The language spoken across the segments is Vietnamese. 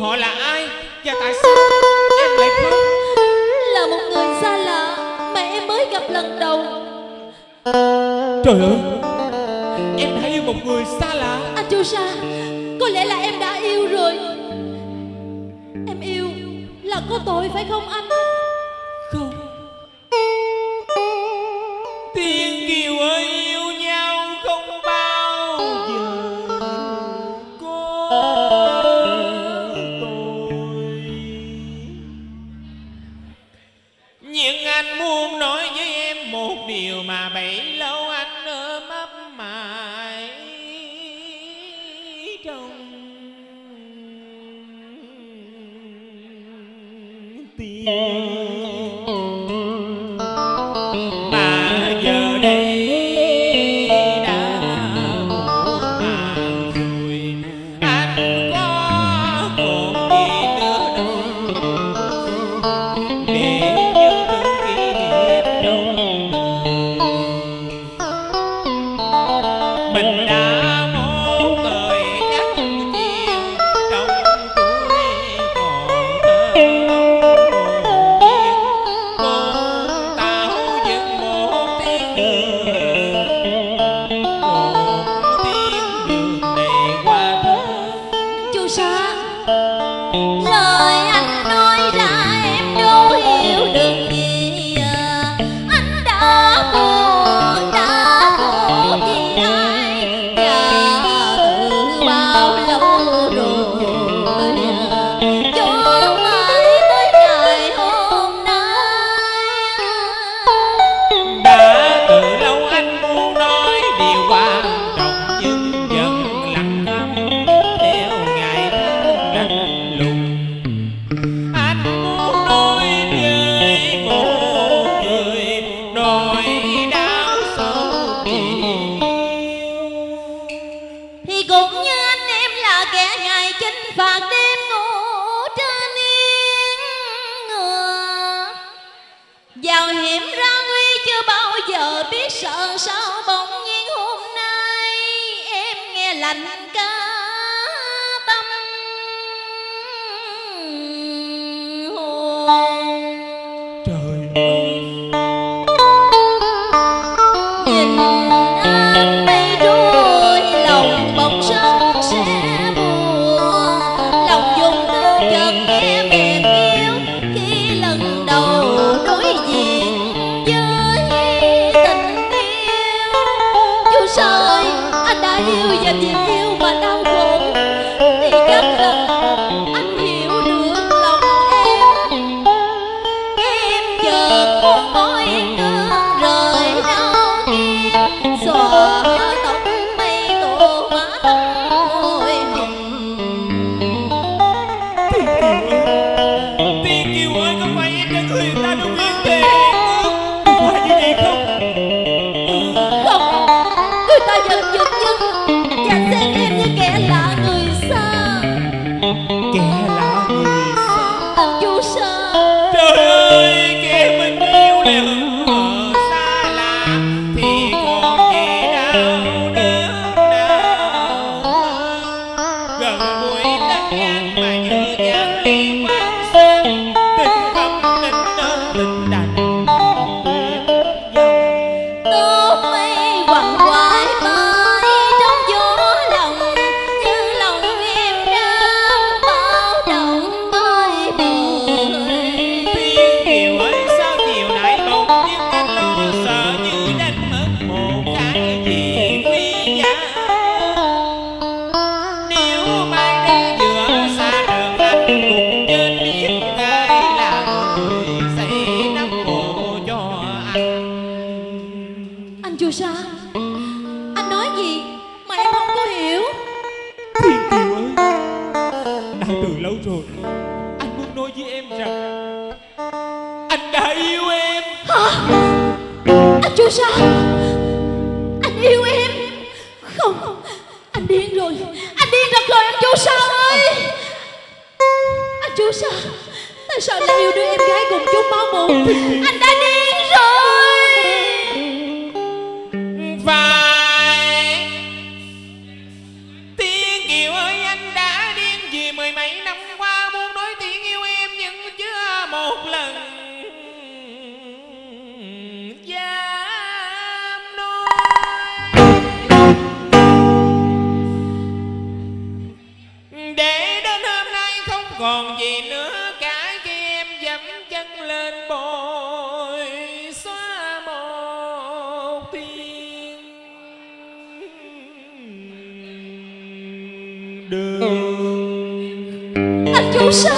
họ là ai và tại sao em lại khóc? Là một người xa lạ mà em mới gặp lần đầu. Trời ơi, em đã yêu một người xa lạ. Anh Chu Sa, có lẽ là em đã yêu rồi. Em yêu là có tội phải không anh? Không. Tiên kiều ơi, yêu nhau không bao giờ có tôi. Nhưng anh muốn nói với em một điều mà bấy lâu anh ôm ấp mãi trong tim. Năm qua để đến hôm nay không còn gì nữa cả khi em dẫm chân lên bồi xóa một thiên đường. Anh chú sao?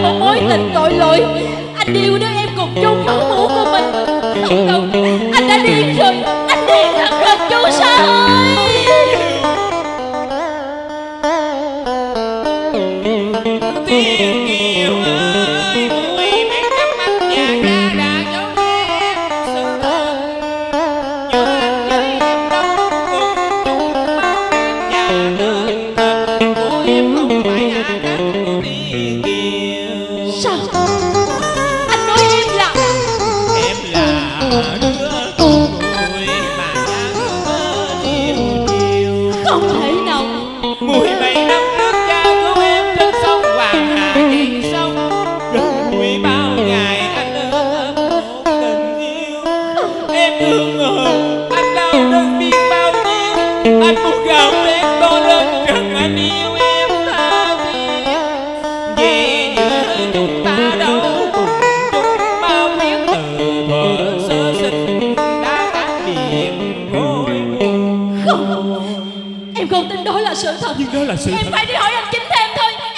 Không, em không tin đó là sự thật. Nhưng đó là sự thật. Em phải đi hỏi anh chính thêm thôi.